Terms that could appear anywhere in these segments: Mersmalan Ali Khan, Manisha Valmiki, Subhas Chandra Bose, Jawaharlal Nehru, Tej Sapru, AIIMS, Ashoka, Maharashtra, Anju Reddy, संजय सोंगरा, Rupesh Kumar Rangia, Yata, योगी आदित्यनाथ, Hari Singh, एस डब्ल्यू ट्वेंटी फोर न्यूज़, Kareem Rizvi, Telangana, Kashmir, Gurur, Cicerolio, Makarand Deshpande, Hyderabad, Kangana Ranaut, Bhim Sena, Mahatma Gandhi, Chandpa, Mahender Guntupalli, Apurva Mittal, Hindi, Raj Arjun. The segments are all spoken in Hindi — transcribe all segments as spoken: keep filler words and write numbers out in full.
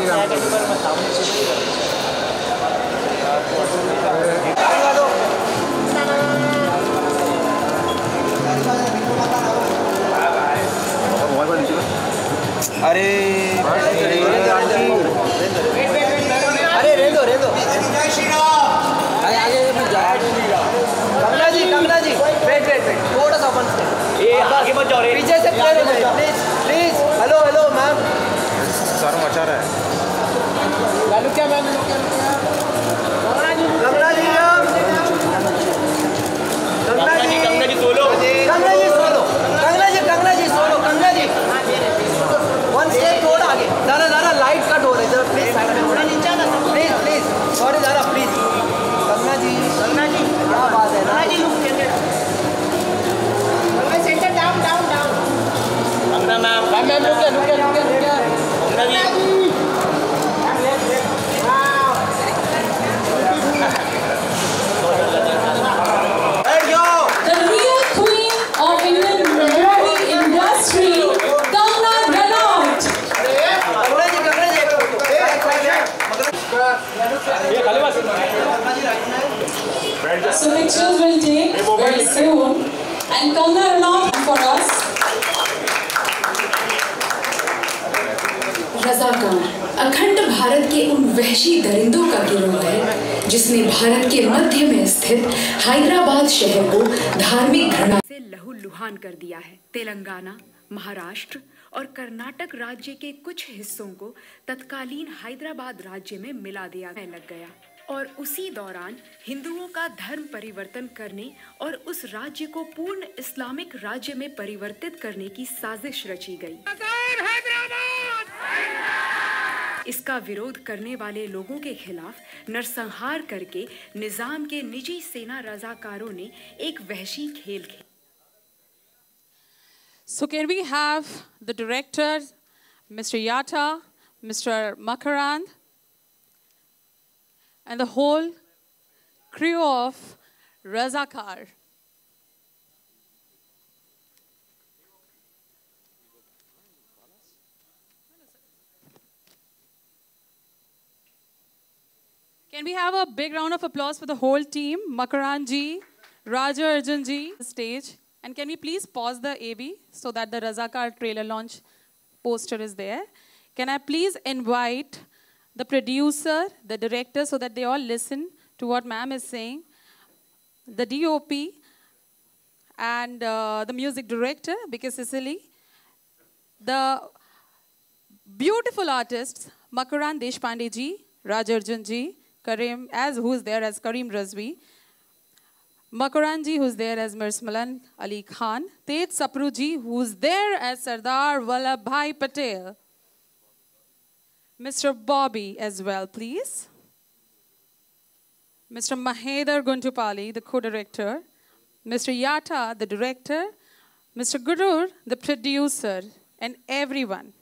अरे अरे रे दो रे दो अरे आगे Kangana ji Kangana ji wait wait wait थोड़ा सा अपन ये आगे मत जाओ पीछे से please please hello hello ma'am सारू मचा रहा है लालू क्या ma'am Kangana ji Kangana ji Kangana ji Kangana ji solo Kangana ji solo Kangana ji Kangana ji solo Kangana ji one step थोड़ा आगे ज़रा ज़रा लाइट कट हो रही है प्लीज साइड में थोड़ा नीचे आना प्लीज प्लीज सॉरी ज़रा प्लीज कंगना जी कंगना जी क्या बात है Kangana ji look centre Kangana centre down down down Kangana ma'am ma'am ma'am look look look Kangana ji let's go the real queen of Indian mehndi industry So pictures will take very soon, and Kangana Ranaut for us. रज़ाकार अखंड भारत के उन वहशी दरिंदों का गिरोह है जिसने भारत के मध्य में स्थित हैदराबाद शहर को धार्मिक घृणा से लहूलुहान कर दिया है। तेलंगाना, महाराष्ट्र और कर्नाटक राज्य के कुछ हिस्सों को तत्कालीन हैदराबाद राज्य में मिला दिया लग गया और उसी दौरान हिंदुओं का धर्म परिवर्तन करने और उस राज्य को पूर्ण इस्लामिक राज्य में परिवर्तित करने की साजिश रची गई। इसका विरोध करने वाले लोगों के खिलाफ नरसंहार करके निजाम के निजी सेना रजाकारों ने एक वहशी खेल खेला। So can we have the directors, Mister Yata, Mister Makarand, and the whole crew of Razakar. Can we have a big round of applause for the whole team, Makarand ji, Raj Arjun ji, stage. And can we please pause the A B so that the Razakar trailer launch poster is there. Can I please invite the producer, the director, so that they all listen to what ma'am is saying. The D O P and uh, the music director, Bika Sicily. The beautiful artists, Makarand Deshpande ji, Raj Arjun ji, Kareem, as who is there as Kareem Rizvi. Makarand ji, who's there as Mersmalan Ali Khan. Tej Sapru ji, who's there as Sardar Vallabhbhai Patel. Mister Bobby as well, please. Mister Mahender Guntupalli, the co-director. Mister Yata, the director. Mister Gurur, the producer, and everyone.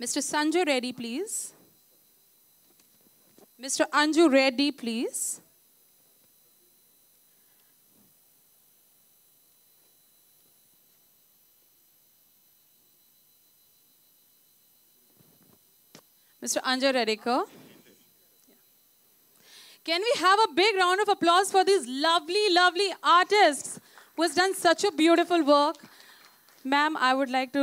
Mister Sanjay Reddy, please. Mister Anju Reddy, please. Mister Anju Reddy. Can we have a big round of applause for these lovely, lovely artists who has done such a beautiful work. Ma'am, I would like to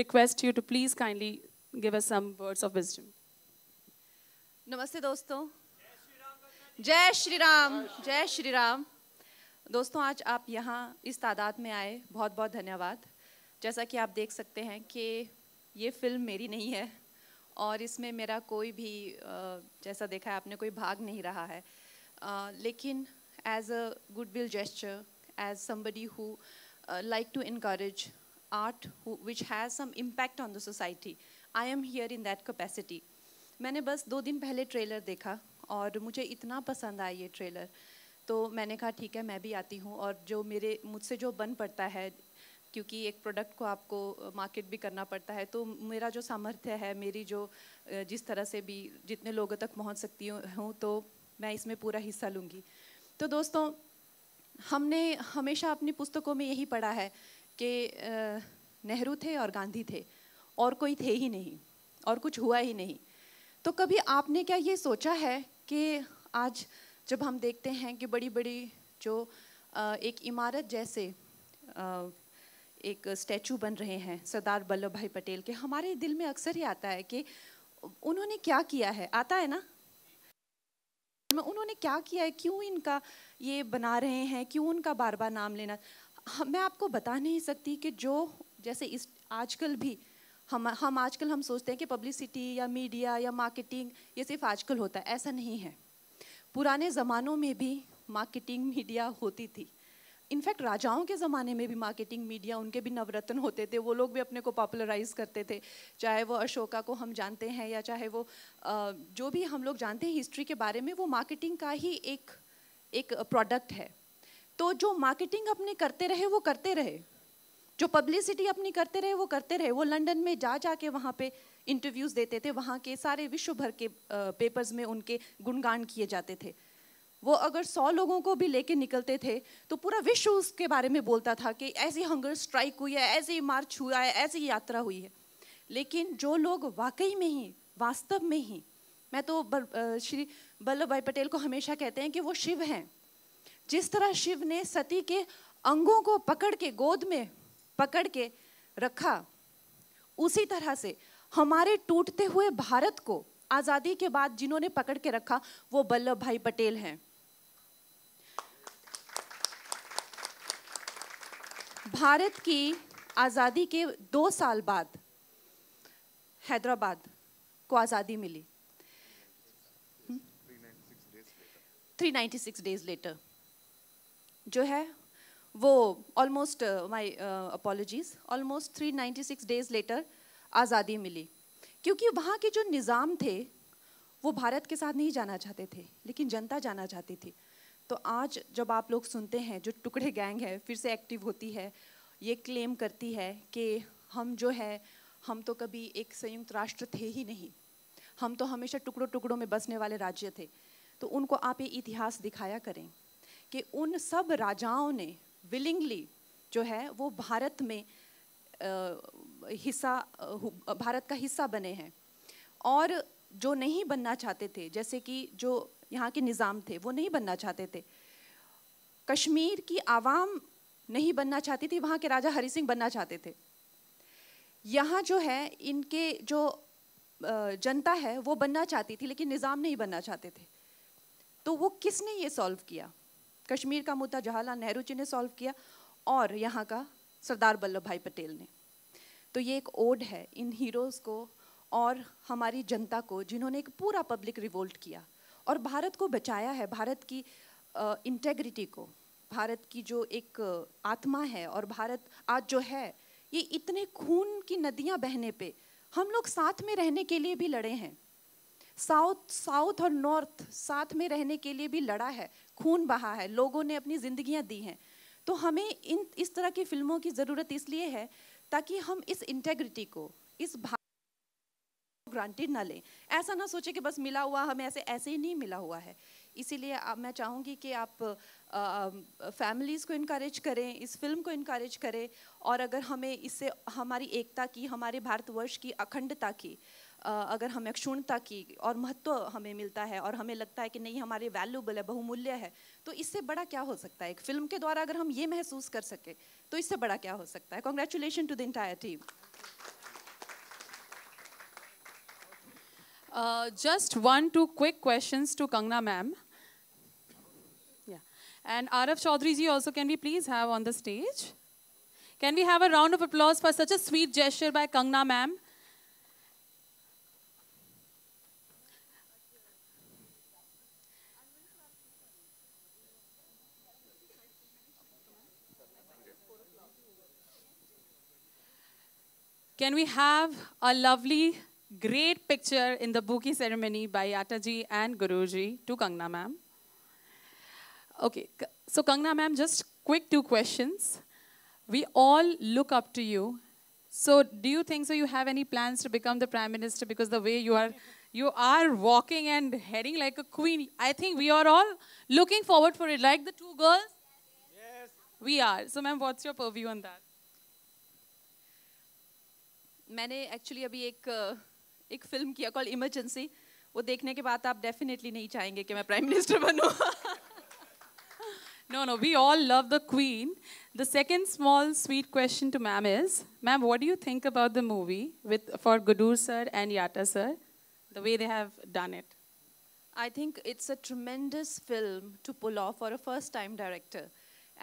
request you to please kindly give us some words of wisdom. Namaste, dosto. Jai Shri Ram. Jai Shri Ram. दोस्तों आज आप यहाँ इस तादाद में आए बहुत बहुत धन्यवाद. जैसा कि आप देख सकते हैं कि ये फिल्म मेरी नहीं है और इसमें मेरा कोई भी जैसा देखा है आपने कोई भाग नहीं रहा है लेकिन as a goodwill gesture as somebody who like to encourage art which has some impact on the society I am here in that capacity. मैंने बस दो दिन पहले ट्रेलर देखा और मुझे इतना पसंद आया ये ट्रेलर तो मैंने कहा ठीक है मैं भी आती हूँ और जो मेरे मुझसे जो बन पड़ता है क्योंकि एक प्रोडक्ट को आपको मार्केट भी करना पड़ता है तो मेरा जो सामर्थ्य है मेरी जो जिस तरह से भी जितने लोगों तक पहुंच सकती हूं तो मैं इसमें पूरा हिस्सा लूंगी. तो दोस्तों हमने हमेशा अपनी पुस्तकों में यही पढ़ा है कि नेहरू थे और गांधी थे और कोई थे ही नहीं और कुछ हुआ ही नहीं। तो कभी आपने क्या ये सोचा है कि आज जब हम देखते हैं कि बड़ी बड़ी जो एक इमारत जैसे एक स्टैचू बन रहे हैं सरदार वल्लभ भाई पटेल के, हमारे दिल में अक्सर ही आता है कि उन्होंने क्या किया है, आता है ना, उन्होंने क्या किया है, क्यों इनका ये बना रहे हैं, क्यों उनका बार बार नाम लेना। मैं आपको बता नहीं सकती कि जो जैसे इस आजकल भी हम हम आजकल हम सोचते हैं कि पब्लिसिटी या मीडिया या मार्केटिंग ये सिर्फ आजकल होता है, ऐसा नहीं है। पुराने ज़मानों में भी मार्केटिंग मीडिया होती थी, इनफैक्ट राजाओं के ज़माने में भी मार्केटिंग मीडिया, उनके भी नवरत्न होते थे, वो लोग भी अपने को पॉपुलराइज करते थे, चाहे वो अशोका को हम जानते हैं या चाहे वो जो भी हम लोग जानते हैं हिस्ट्री के बारे में, वो मार्केटिंग का ही एक एक प्रोडक्ट है। तो जो मार्केटिंग अपनी करते रहे वो करते रहे, जो पब्लिसिटी अपनी करते रहे वो करते रहे। वो लंदन में जा जा के वहाँ पे इंटरव्यूज़ देते थे, वहाँ के सारे विश्व भर के पेपर्स में उनके गुणगान किए जाते थे। वो अगर सौ लोगों को भी लेके निकलते थे तो पूरा विश्व उसके बारे में बोलता था कि ऐसी हंगर स्ट्राइक हुई है, ऐसी मार्च हुआ है, ऐसी यात्रा हुई है। लेकिन जो लोग वाकई में ही, वास्तव में ही, मैं तो श्री वल्लभ भाई पटेल को हमेशा कहते हैं कि वो शिव हैं। जिस तरह शिव ने सती के अंगों को पकड़ के, गोद में पकड़ के रखा, उसी तरह से हमारे टूटते हुए भारत को आज़ादी के बाद जिन्होंने पकड़ के रखा वो वल्लभ भाई पटेल हैं। भारत की आज़ादी के दो साल बाद हैदराबाद को आज़ादी मिली, three ninety six days later, जो है वो almost, my apologies, almost three ninety six days later आज़ादी मिली। क्योंकि वहाँ के जो निज़ाम थे वो भारत के साथ नहीं जाना चाहते थे, लेकिन जनता जाना चाहती थी। तो आज जब आप लोग सुनते हैं जो टुकड़े गैंग है फिर से एक्टिव होती है, ये क्लेम करती है कि हम जो है, हम तो कभी एक संयुक्त राष्ट्र थे ही नहीं, हम तो हमेशा टुकड़ों टुकड़ों में बसने वाले राज्य थे। तो उनको आप ये इतिहास दिखाया करें कि उन सब राजाओं ने विलिंगली जो है वो भारत में हिस्सा, भारत का हिस्सा बने हैं। और जो नहीं बनना चाहते थे, जैसे कि जो यहाँ के निज़ाम थे वो नहीं बनना चाहते थे, कश्मीर की आवाम नहीं बनना चाहती थी, वहाँ के राजा हरि सिंह बनना चाहते थे। यहाँ जो है इनके जो जनता है वो बनना चाहती थी, लेकिन निज़ाम नहीं बनना चाहते थे। तो वो किसने ये सॉल्व किया? कश्मीर का मुद्दा जवाहरलाल नेहरू जी ने सॉल्व किया और यहाँ का सरदार वल्लभ भाई पटेल ने। तो ये एक ओड है इन हीरोज़ को और हमारी जनता को, जिन्होंने एक पूरा पब्लिक रिवोल्ट किया और भारत को बचाया है, भारत की इंटेग्रिटी को, भारत की जो एक आत्मा है। और भारत आज जो है, ये इतने खून की नदियां बहने पे हम लोग साथ में रहने के लिए भी लड़े हैं, साउथ साउथ और नॉर्थ साथ में रहने के लिए भी लड़ा है, खून बहा है, लोगों ने अपनी जिंदगियां दी हैं। तो हमें इन इस तरह की फिल्मों की ज़रूरत इसलिए है ताकि हम इस इंटेग्रिटी को, इस ग्रांटेड ना लें, ऐसा ना सोचे कि बस मिला हुआ हमें ऐसे ऐसे ही नहीं मिला हुआ है। इसीलिए मैं चाहूँगी कि आप फैमिलीज़ को इनकरेज करें, इस फिल्म को इनकरेज करें, और अगर हमें इससे हमारी एकता की, हमारे भारतवर्ष की अखंडता की, आ, अगर हमें अक्षुणता की और महत्व हमें मिलता है और हमें लगता है कि नहीं हमारे वैल्यूबल है, बहुमूल्य है, तो इससे बड़ा क्या हो सकता है? एक फिल्म के द्वारा अगर हम ये महसूस कर सकें तो इससे बड़ा क्या हो सकता है? Congratulation to the entire team. Uh, just one, two quick questions to Kangana ma'am. Yeah. And Araf Chaudhary ji also, can we please have on the stage? Can we have a round of applause for such a sweet gesture by Kangana ma'am? Can we have a lovely, great picture in the bouquet ceremony by Yata ji and Gurur ji to Kangana ma'am. Okay, so Kangana ma'am, just quick two questions. We all look up to you. So do you think so you have any plans to become the Prime Minister? Because the way you are, you are walking and heading like a queen. I think we are all looking forward for it. Like the two girls? Yes. We are. So ma'am, what's your purview on that? मैंने एक्चुअली अभी एक एक फिल्म किया कॉल इमरजेंसी, वो देखने के बाद आप डेफिनेटली नहीं चाहेंगे कि मैं प्राइम मिनिस्टर बनूं. No, no, we all love the Queen. The second small sweet question to ma'am is, ma'am, what do you think about the movie with for Gurur sir and Yata sir, the way they have done it? I think it's a tremendous film to pull off for a first-time director.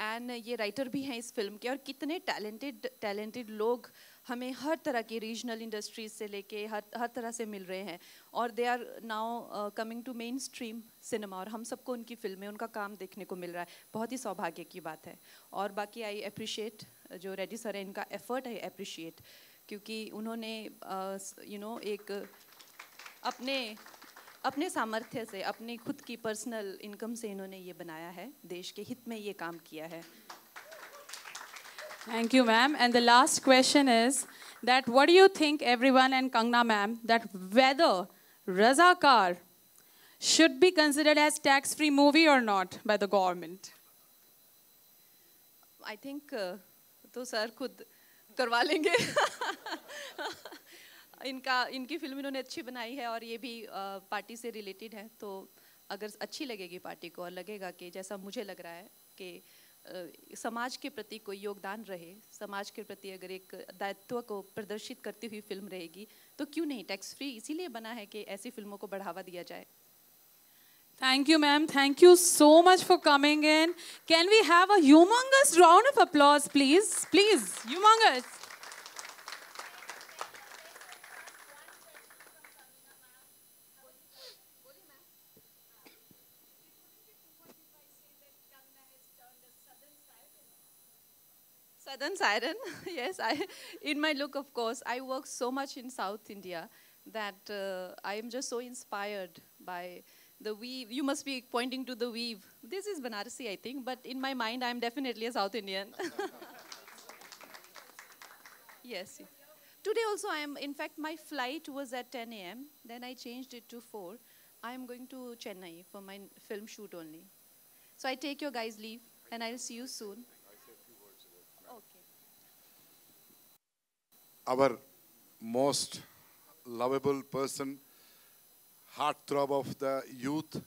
And ये writer भी हैं इस film के, और कितने talented talented लोग हमें हर तरह के regional industries से लेके हर हर तरह से मिल रहे हैं, और they are now uh, coming to mainstream cinema, और हम सबको उनकी film में उनका काम देखने को मिल रहा है. बहुत ही सौभाग्य की बात है. और बाकी I appreciate जो रेड्डी सर हैं इनका effort है, appreciate, क्योंकि उन्होंने uh, you know एक अपने अपने सामर्थ्य से, अपने खुद की पर्सनल इनकम से इन्होंने ये बनाया है, देश के हित में ये काम किया है. Thank you, ma'am. And the last question is that what do you think, everyone and Kangana ma'am, that whether Razakar should be considered as tax-free movie or not by the government? I think uh, तो सर खुद करवा लेंगे. इनका इनकी फिल्म इन्होंने अच्छी बनाई है, और ये भी आ, पार्टी से रिलेटेड है, तो अगर अच्छी लगेगी पार्टी को और लगेगा कि जैसा मुझे लग रहा है कि आ, समाज के प्रति कोई योगदान रहे, समाज के प्रति अगर एक दायित्व को प्रदर्शित करती हुई फिल्म रहेगी, तो क्यों नहीं. टैक्स फ्री इसीलिए बना है कि ऐसी फिल्मों को बढ़ावा दिया जाए. Thank you, ma'am. Thank you so much for coming in. Can we have a humongous round of applause, please? Please, humongous. Southern siren, yes. I, in my look, of course, I work so much in South India that uh, I am just so inspired by the weave. You must be pointing to the weave. This is Banarasi, I think, but in my mind, I am definitely a South Indian. Yes. Today also, I am. In fact, my flight was at ten A M Then I changed it to four. I am going to Chennai for my film shoot only. So I take your guys' leave, and I'll see you soon. Our most lovable person, heartthrob of the youth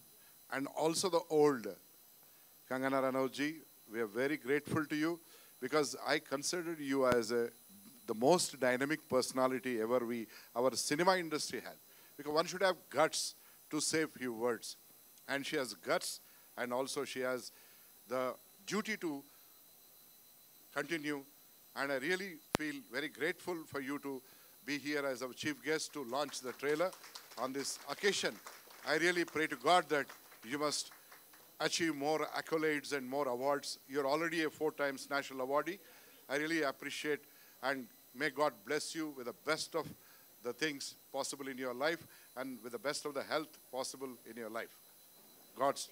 and also the old, Kangana Ranaut ji, we are very grateful to you, because I considered you as a, the most dynamic personality ever we, our cinema industry had. Because one should have guts to say few words. And she has guts, and also she has the duty to continue. And I really feel very grateful for you to be here as our chief guest to launch the trailer on this occasion. I really pray to God that you must achieve more accolades and more awards. You're already a four times national awardee. I really appreciate, and may God bless you with the best of the things possible in your life, and with the best of the health possible in your life. God's.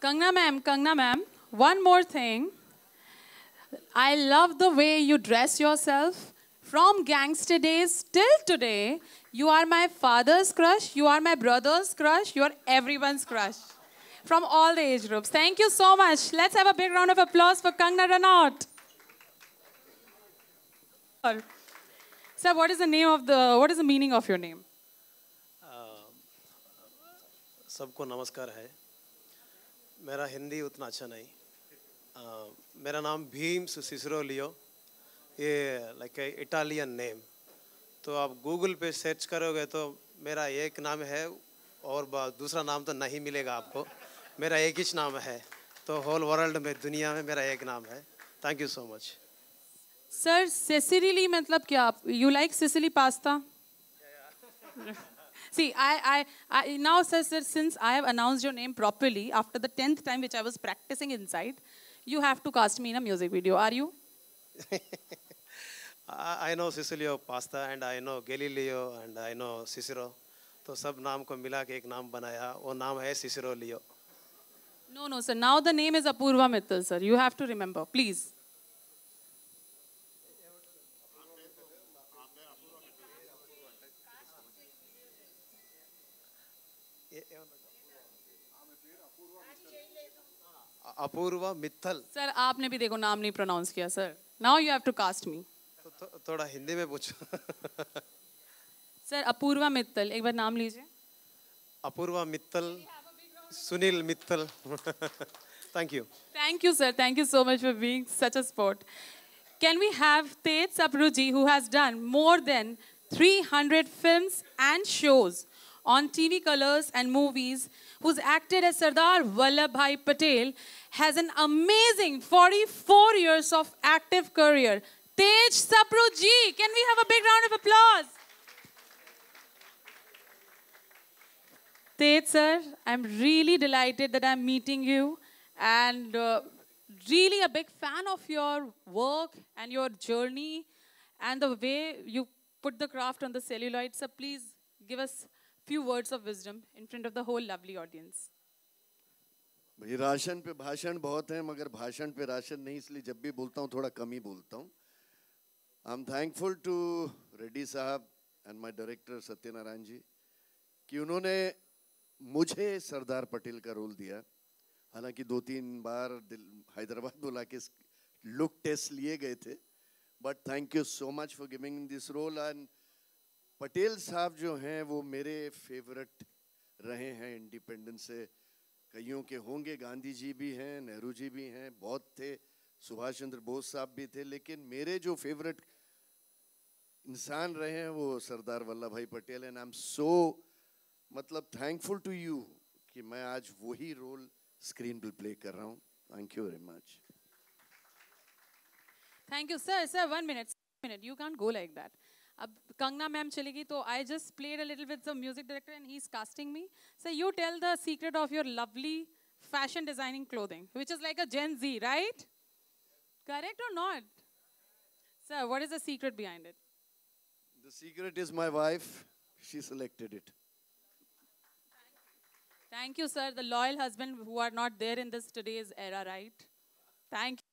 Kangana ma'am, Kangana ma'am, one more thing. I love the way you dress yourself. From gangster days till today, you are my father's crush, you are my brother's crush, you are everyone's crush. From all the age groups. Thank you so much. Let's have a big round of applause for Kangana Ranaut. Sir, what is the name of the, what is the meaning of your name? Sabko namaskar hai. Mera Hindi utna acha nahi. Uh, मेरा नाम भीम सिसरोलियो, ये लाइक इटालियन नेम, तो आप गूगल पे सर्च करोगे तो मेरा एक नाम है और दूसरा नाम तो नहीं मिलेगा आपको. मेरा एक ही नाम है, तो होल वर्ल्ड में, दुनिया में मेरा एक नाम है. Thank you so much. Sir, Sicily मतलब क्या? आप you like Sicily pasta? See, I, I, I, now sir, sir, since I have announced your name properly after the tenth time which I was practicing inside, you have to cast me in a music video. Are you? I know Cicerolio Pasta, and I know Galileo, and I know Cicero. So, sab naam ko mila ke ek naam banaya. Wo naam hai Cicerolio. No, no, sir. Now the name is Apurva Mittal, sir. You have to remember, please. Apoorva Mittal. Sir, आपने भी देखो नाम नहीं प्रोनाउंस किया. Sir, now you have to cast me. Though, थोड़ा हिंदी में पूछो। सर अपूर्वा मित्तल, एक बार नाम लीजिए। Apoorva Mittal, Sunil Mittal. Thank you. Thank you, sir. Thank you so much for being such a sport. Can we have Tej Sapru ji, who has done more than three hundred films and shows on T V colors and movies, who's acted as Sardar Vallabhbhai Patel, has an amazing forty-four years of active career. Tej Sapru ji, can we have a big round of applause? Tej sir, I'm really delighted that I'm meeting you and uh, really a big fan of your work and your journey and the way you put the craft on the celluloid. So please give us few words of wisdom in front of the whole lovely audience. भाई राशन पे भाषण बहुत हैं मगर भाषण पे राशन नहीं, इसलिए जब भी बोलता हूँ थोड़ा कम ही बोलता हूँ. I am thankful to Reddy sahab and my director Satyanarayana ji कि उन्होंने मुझे सरदार पटेल का रोल दिया. हालांकि दो तीन बार हैदराबाद बुला के लुक टेस्ट लिए गए थे, but thank you so much for giving this role. And Patel साहब जो हैं वो मेरे फेवरेट रहे हैं इंडिपेंडेंस से. कईयों के होंगे, गांधी जी भी हैं, नेहरू जी भी हैं, बहुत थे, सुभाष चंद्र बोस साहब भी थे, लेकिन मेरे जो फेवरेट इंसान रहे हैं वो Sardar Vallabhbhai Patel. And I am so मतलब थैंकफुल टू यू कि मैं आज वही रोल स्क्रीन पर प्ले कर रहा हूँ. Thank you very much. Thank you sir. Sir one minute minute you can't go like that. अब कंगना मैम चलेगी तो I just played a little with the music director and he is casting me. Sir you tell the secret of your lovely fashion designing clothing which is like a Gen Z, right? Correct or not? Sir, what is the secret behind it? The secret is my wife. She selected it. Thank you, sir. The loyal husband who are not there in this today's era, right? Thank you.